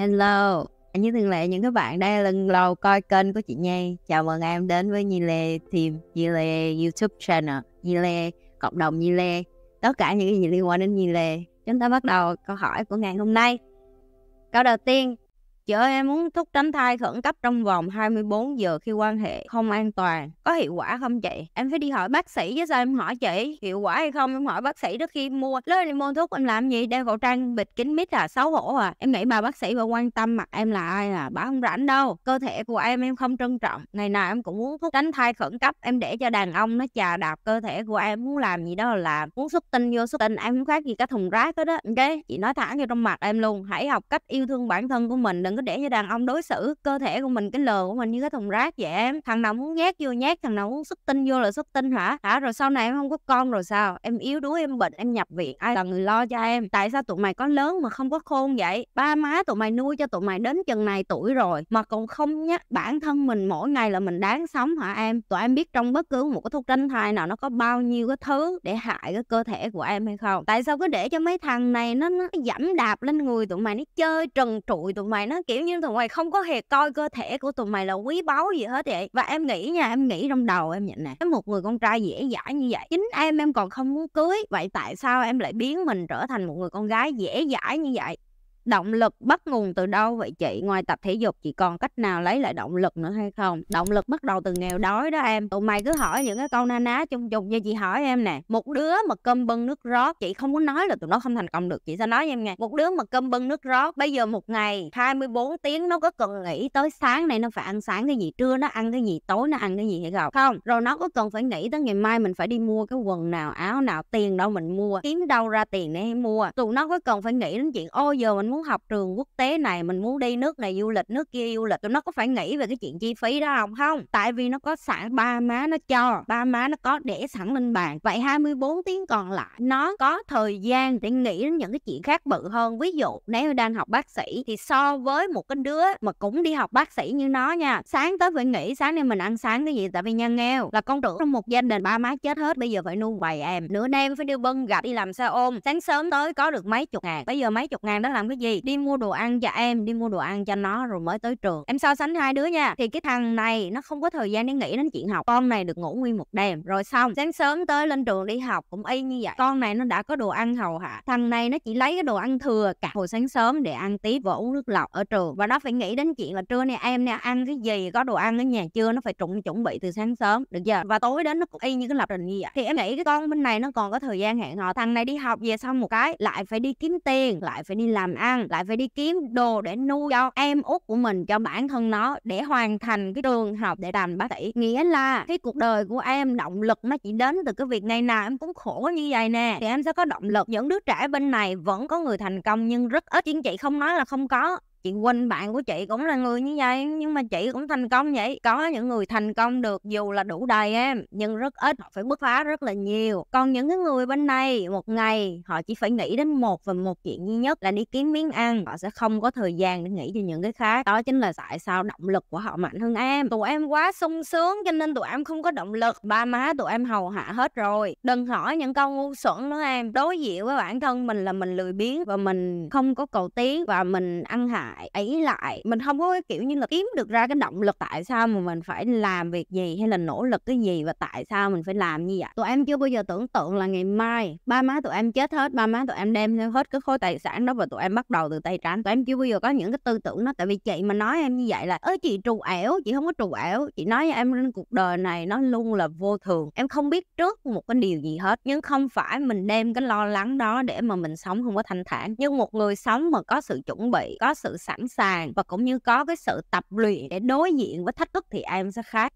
Hello, như thường lệ những các bạn đang lần đầu coi kênh của chị Nhi. Chào mừng em đến với Nhi Lê Team, Nhi Lê YouTube channel, Nhi Lê, cộng đồng Nhi Lê. Tất cả những cái gì liên quan đến Nhi Lê. Chúng ta bắt đầu câu hỏi của ngày hôm nay. Câu đầu tiên, chị ơi em muốn thuốc tránh thai khẩn cấp trong vòng 24 giờ khi quan hệ không an toàn. Có hiệu quả không chị? Em phải đi hỏi bác sĩ chứ sao em hỏi chị. Hiệu quả hay không em hỏi bác sĩ trước khi mua. Lúc em mua thuốc em làm gì? Đeo khẩu trang bịt kín mít à? Xấu hổ à? Em nghĩ mà bác sĩ và quan tâm mặt em là ai là bà không rảnh đâu. Cơ thể của em không trân trọng. Ngày nào em cũng muốn thuốc tránh thai khẩn cấp. Em để cho đàn ông nó chà đạp cơ thể của em. Muốn làm gì đó là làm. Muốn xuất tinh vô xuất tinh. Em không khác gì cả thùng rác hết á. Ok, chị nói thẳng vô trong mặt em luôn. Hãy học cách yêu thương bản thân của mình. Đừng cứ để cho đàn ông đối xử cơ thể của mình, cái lờ của mình như cái thùng rác vậy em. Thằng nào muốn nhát vô nhát, thằng nào muốn xuất tinh vô là xuất tinh hả? Rồi sau này em không có con rồi sao? Em yếu đuối, em bệnh, em nhập viện, ai là người lo cho em? Tại sao tụi mày có lớn mà không có khôn vậy? Ba má tụi mày nuôi cho tụi mày đến chừng này tuổi rồi mà còn không nhắc bản thân mình mỗi ngày là mình đáng sống hả em? Tụi em biết trong bất cứ một cái thuốc tránh thai nào nó có bao nhiêu cái thứ để hại cái cơ thể của em hay không? Tại sao cứ để cho mấy thằng này nó dẫm đạp lên người tụi mày, nó chơi trần trụi tụi mày, nó kiểu như tụi mày không có hề coi cơ thể của tụi mày là quý báu gì hết vậy. Và em nghĩ nha, em nghĩ trong đầu em nhận nè, một người con trai dễ dãi như vậy, chính em còn không muốn cưới, vậy tại sao em lại biến mình trở thành một người con gái dễ dãi như vậy? Động lực bắt nguồn từ đâu vậy chị? Ngoài tập thể dục chị còn cách nào lấy lại động lực nữa hay không? Động lực bắt đầu từ nghèo đói đó em. Tụi mày cứ hỏi những cái câu na ná chung chung như chị hỏi em nè. Một đứa mà cơm bưng nước rót, chị không có nói là tụi nó không thành công được. Chị sẽ nói với em nghe. Một đứa mà cơm bưng nước rót, bây giờ một ngày 24 tiếng nó có cần nghĩ tới sáng nay nó phải ăn sáng cái gì, trưa nó ăn cái gì, tối nó ăn cái gì hay không? Không. Rồi nó có cần phải nghĩ tới ngày mai mình phải đi mua cái quần nào, áo nào, tiền đâu mình mua, kiếm đâu ra tiền để mua. Tụi nó có cần phải nghĩ đến chuyện ô giờ mình muốn học trường quốc tế này, mình muốn đi nước này du lịch, nước kia du lịch. Tụi nó có phải nghĩ về cái chuyện chi phí đó không? Không. Tại vì nó có sẵn, ba má nó cho, ba má nó có để sẵn lên bàn. Vậy 24 tiếng còn lại nó có thời gian để nghĩ đến những cái chuyện khác bự hơn. Ví dụ nếu đang học bác sĩ thì so với một cái đứa mà cũng đi học bác sĩ như nó nha, sáng tới phải nghĩ sáng nay mình ăn sáng cái gì, tại vì nhà nghèo là con trưởng trong một gia đình, ba má chết hết, bây giờ phải nuôi bầy em, nửa đêm phải đi bưng gạch, đi làm xe ôm, sáng sớm tới có được mấy chục ngàn, bây giờ mấy chục ngàn đó làm cái gì? Đi mua đồ ăn cho em, đi mua đồ ăn cho nó rồi mới tới trường. Em so sánh hai đứa nha, thì cái thằng này nó không có thời gian để nghĩ đến chuyện học, con này được ngủ nguyên một đêm rồi xong, sáng sớm tới lên trường đi học cũng y như vậy. Con này nó đã có đồ ăn hầu hạ, thằng này nó chỉ lấy cái đồ ăn thừa cả hồi sáng sớm để ăn tiếp và uống nước lọc ở trường. Và nó phải nghĩ đến chuyện là trưa nay em nè ăn cái gì, có đồ ăn ở nhà chưa, nó phải chuẩn bị từ sáng sớm, được chưa? Và tối đến nó cũng y như cái lập trình như vậy. Thì em nghĩ cái con bên này nó còn có thời gian hẹn hò, thằng này đi học về xong một cái lại phải đi kiếm tiền, lại phải đi làm ăn, lại phải đi kiếm đồ để nuôi cho em út của mình, cho bản thân nó, để hoàn thành cái trường học để làm bác sĩ. Nghĩa là cái cuộc đời của em, động lực nó chỉ đến từ cái việc ngày nào em cũng khổ như vậy nè thì em sẽ có động lực. Những đứa trẻ bên này vẫn có người thành công nhưng rất ít. Chứ chị không nói là không có, chị Quỳnh bạn của chị cũng là người như vậy, nhưng mà chị cũng thành công vậy. Có những người thành công được dù là đủ đầy em, nhưng rất ít, họ phải bứt phá rất là nhiều. Còn những cái người bên này, một ngày họ chỉ phải nghĩ đến một chuyện duy nhất là đi kiếm miếng ăn, họ sẽ không có thời gian để nghĩ cho những cái khác. Đó chính là tại sao động lực của họ mạnh hơn em. Tụi em quá sung sướng cho nên tụi em không có động lực, ba má tụi em hầu hạ hết rồi. Đừng hỏi những câu ngu xuẩn nữa em. Đối diện với bản thân mình là mình lười biếng và mình không có cầu tiến và mình ăn hạ ấy lại, mình không có cái kiểu như là kiếm được ra cái động lực tại sao mà mình phải làm việc gì hay là nỗ lực cái gì và tại sao mình phải làm như vậy. Tụi em chưa bao giờ tưởng tượng là ngày mai ba má tụi em chết hết, ba má tụi em đem theo hết cái khối tài sản đó và tụi em bắt đầu từ tay trắng. Tụi em chưa bao giờ có những cái tư tưởng đó. Tại vì chị mà nói em như vậy là ơi chị trù ẻo, chị không có trù ẻo. Chị nói với em trên cuộc đời này nó luôn là vô thường, em không biết trước một cái điều gì hết. Nhưng không phải mình đem cái lo lắng đó để mà mình sống không có thanh thản. Nhưng một người sống mà có sự chuẩn bị, có sự sẵn sàng và cũng như có cái sự tập luyện để đối diện với thách thức thì em sẽ khác.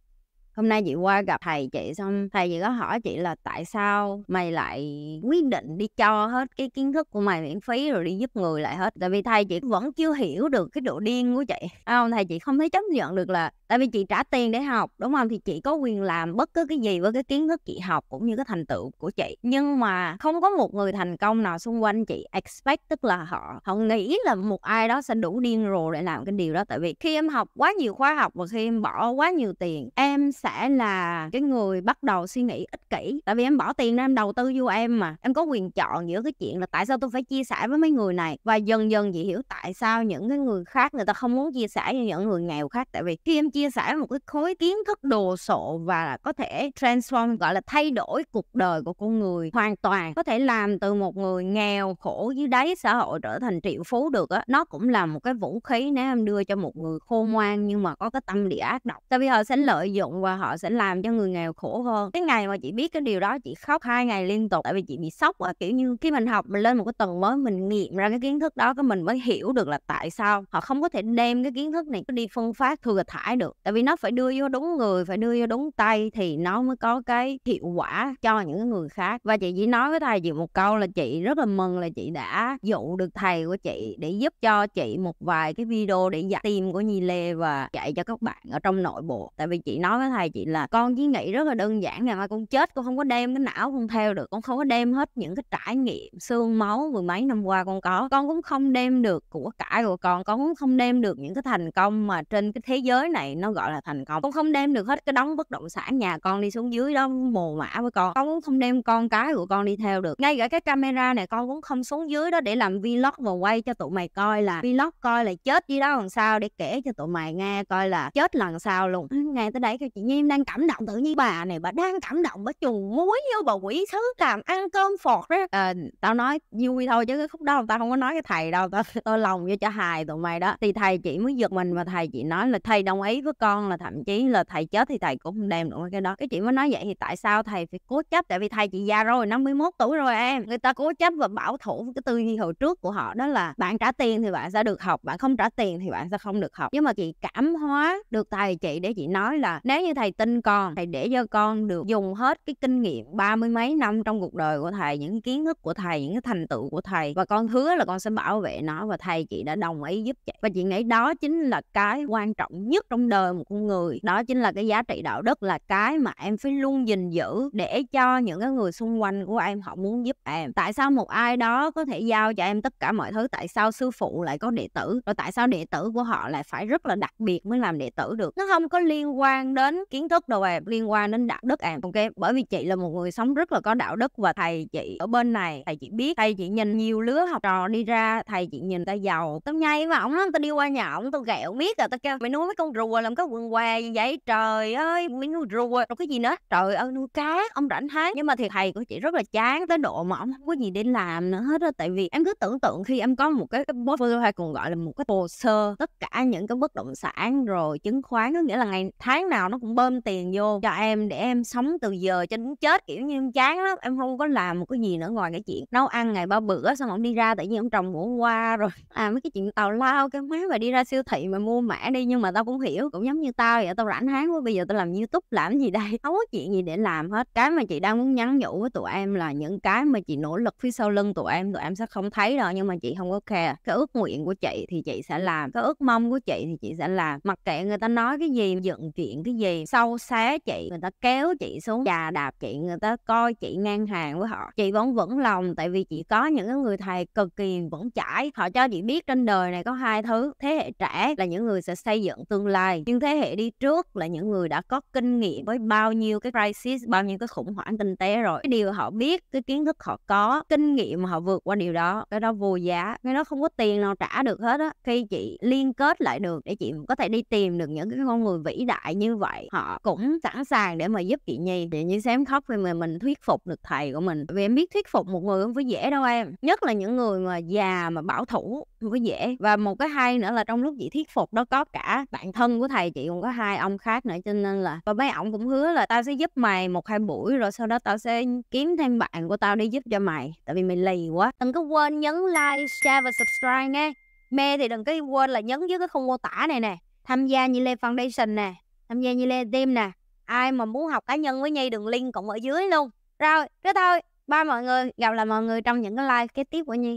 Hôm nay chị qua gặp thầy chị xong, thầy chị có hỏi chị là tại sao mày lại quyết định đi cho hết cái kiến thức của mày miễn phí rồi đi giúp người lại hết. Tại vì thầy chị vẫn chưa hiểu được cái độ điên của chị. Thầy chị không thấy chấp nhận được là Tại vì chị trả tiền để học, đúng không? Thì chị có quyền làm bất cứ cái gì với cái kiến thức chị học cũng như cái thành tựu của chị. Nhưng mà không có một người thành công nào xung quanh chị expect, tức là họ nghĩ là một ai đó sẽ đủ điên rồ để làm cái điều đó. Tại vì khi em học quá nhiều khóa học và khi em bỏ quá nhiều tiền, em sẽ là cái người bắt đầu suy nghĩ ích kỷ. Tại vì em bỏ tiền ra em đầu tư vô em mà. Em có quyền chọn giữa cái chuyện là tại sao tôi phải chia sẻ với mấy người này. Và dần dần chị hiểu tại sao những cái người khác người ta không muốn chia sẻ với những người nghèo khác. Tại vì khi em chia sẻ một cái khối kiến thức đồ sộ và có thể transform, gọi là thay đổi cuộc đời của con người hoàn toàn, có thể làm từ một người nghèo khổ dưới đáy xã hội trở thành triệu phú được á, nó cũng là một cái vũ khí nếu em đưa cho một người khôn ngoan nhưng mà có cái tâm địa ác độc. Tại vì họ sẽ lợi dụng và họ sẽ làm cho người nghèo khổ hơn. Cái ngày mà chị biết cái điều đó, chị khóc 2 ngày liên tục, tại vì chị bị sốc á. Kiểu như khi mình học, mình lên một cái tầng mới, mình nghiệm ra cái kiến thức đó, cái mình mới hiểu được là tại sao họ không có thể đem cái kiến thức này đi phân phát thừa thải được. Tại vì nó phải đưa vô đúng người, phải đưa vô đúng tay thì nó mới có cái hiệu quả cho những người khác. Và chị chỉ nói với thầy chị một câu là chị rất là mừng là chị đã dụ được thầy của chị để giúp cho chị một vài cái video để dạy team của Nhi Lê và dạy cho các bạn ở trong nội bộ. Tại vì chị nói với thầy chị là con chỉ nghĩ rất là đơn giản là con chết, con không có đem cái não con theo được, con không có đem hết những cái trải nghiệm xương máu mười mấy năm qua con có, con cũng không đem được của cải của con cũng không đem được những cái thành công mà trên cái thế giới này nó gọi là thành công. Con không đem được hết cái đống bất động sản nhà con đi xuống dưới đó mồ mả với con cũng không đem con cái của con đi theo được. Ngay cả cái camera này con cũng không xuống dưới đó để làm vlog và quay cho tụi mày coi là vlog coi là chết dưới đó làm sao, để kể cho tụi mày nghe coi là chết lần sao luôn. Ngay tới đấy thì chị Nhi đang cảm động, tự nhiên bà này bà đang cảm động, bà chùn muối vô bà quỷ thứ làm ăn cơm phọt đó. Tao nói vui thôi chứ cái khúc đó tao không có nói cái thầy đâu, tao lòng vô cho hài tụi mày đó. Thì thầy chị mới giật mình và thầy chị nói là thầy đồng ý với con là thậm chí là thầy chết thì thầy cũng không đem được cái đó. Cái chị mới nói vậy thì tại sao thầy phải cố chấp? Tại vì thầy chị già rồi, 51 tuổi rồi em. Người ta cố chấp và bảo thủ cái tư duy hồi trước của họ, đó là bạn trả tiền thì bạn sẽ được học, bạn không trả tiền thì bạn sẽ không được học. Nhưng mà chị cảm hóa được thầy chị để chị nói là nếu như thầy tin con, thầy để cho con được dùng hết cái kinh nghiệm 30 mấy năm trong cuộc đời của thầy, những kiến thức của thầy, những cái thành tựu của thầy, và con hứa là con sẽ bảo vệ nó. Và thầy chị đã đồng ý giúp chị. Và chị nghĩ đó chính là cái quan trọng nhất trong đời một con người, đó chính là cái giá trị đạo đức, là cái mà em phải luôn gìn giữ để cho những cái người xung quanh của em họ muốn giúp em. Tại sao một ai đó có thể giao cho em tất cả mọi thứ? Tại sao sư phụ lại có đệ tử? Rồi tại sao đệ tử của họ lại phải rất là đặc biệt mới làm đệ tử được? Nó không có liên quan đến kiến thức đâu em, liên quan đến đạo đức em, ok? Bởi vì chị là một người sống rất là có đạo đức, và thầy chị ở bên này, thầy chị biết, thầy chị nhìn nhiều lứa học trò đi ra, thầy chị nhìn ta giàu, tao nhây mà ổng lắm, tao đi qua nhà ổng tao ghẹo biết rồi, tao kêu mày nuôi mấy con rùa làm cái quần què gì vậy trời ơi, mấy nuôi rùa rồi cái gì nữa, trời ơi nuôi cá ông rảnh hết. Nhưng mà thiệt thầy của chị rất là chán tới độ mà ông không có gì để làm nữa hết á. Tại vì em cứ tưởng tượng khi em có một cái portfolio hay còn gọi là một cái hồ sơ tất cả những cái bất động sản rồi chứng khoán, có nghĩa là ngày tháng nào nó cũng bơm tiền vô cho em để em sống từ giờ cho đến chết. Kiểu như em chán lắm, em không có làm một cái gì nữa ngoài cái chuyện nấu ăn ngày 3 bữa, xong ổng đi ra tự nhiên ông trồng ngũ hoa rồi mấy cái chuyện tào lao cái má, mà đi ra siêu thị mà mua mã đi. Nhưng mà tao cũng hiểu, cũng giống như tao vậy, tao rảnh háng quá, bây giờ tao làm YouTube làm gì đây, không có chuyện gì để làm hết. Cái mà chị đang muốn nhắn nhủ với tụi em là những cái mà chị nỗ lực phía sau lưng tụi em sẽ không thấy đâu, nhưng mà chị không có care. Cái ước nguyện của chị thì chị sẽ làm, cái ước mong của chị thì chị sẽ làm, mặc kệ người ta nói cái gì, dựng chuyện cái gì, sâu xé chị, người ta kéo chị xuống, chà đạp chị, người ta coi chị ngang hàng với họ, chị vẫn vững lòng. Tại vì chị có những người thầy cực kỳ vững chãi, họ cho chị biết trên đời này có 2 thứ, thế hệ trẻ là những người sẽ xây dựng tương lai, nhưng thế hệ đi trước là những người đã có kinh nghiệm với bao nhiêu cái crisis, bao nhiêu cái khủng hoảng kinh tế rồi. Cái điều họ biết, cái kiến thức họ có, kinh nghiệm mà họ vượt qua điều đó, cái đó vô giá, cái đó không có tiền nào trả được hết á. Khi chị liên kết lại được để chị có thể đi tìm được những cái con người vĩ đại như vậy, họ cũng sẵn sàng để mà giúp chị Nhi. Chị Nhi sẽ khóc vì mình thuyết phục được thầy của mình. Vì em biết thuyết phục một người không phải dễ đâu em, nhất là những người mà già mà bảo thủ không có dễ. Và một cái hay nữa là trong lúc chị thuyết phục đó có cả bạn thân của thầy chị, cũng có 2 ông khác nữa, cho nên là và mấy ổng cũng hứa là tao sẽ giúp mày 1-2 buổi rồi sau đó tao sẽ kiếm thêm bạn của tao đi giúp cho mày, tại vì mày lì quá. Đừng có quên nhấn like, share và subscribe nghe. Mê thì đừng có quên là nhấn dưới cái khung mô tả này nè, tham gia Nhi Le Foundation nè, tham gia Nhi Le Team nè. Ai mà muốn học cá nhân với Nhi, đường link cũng ở dưới luôn. Rồi, thế thôi. Bye mọi người, gặp lại mọi người trong những cái live kế tiếp của Nhi.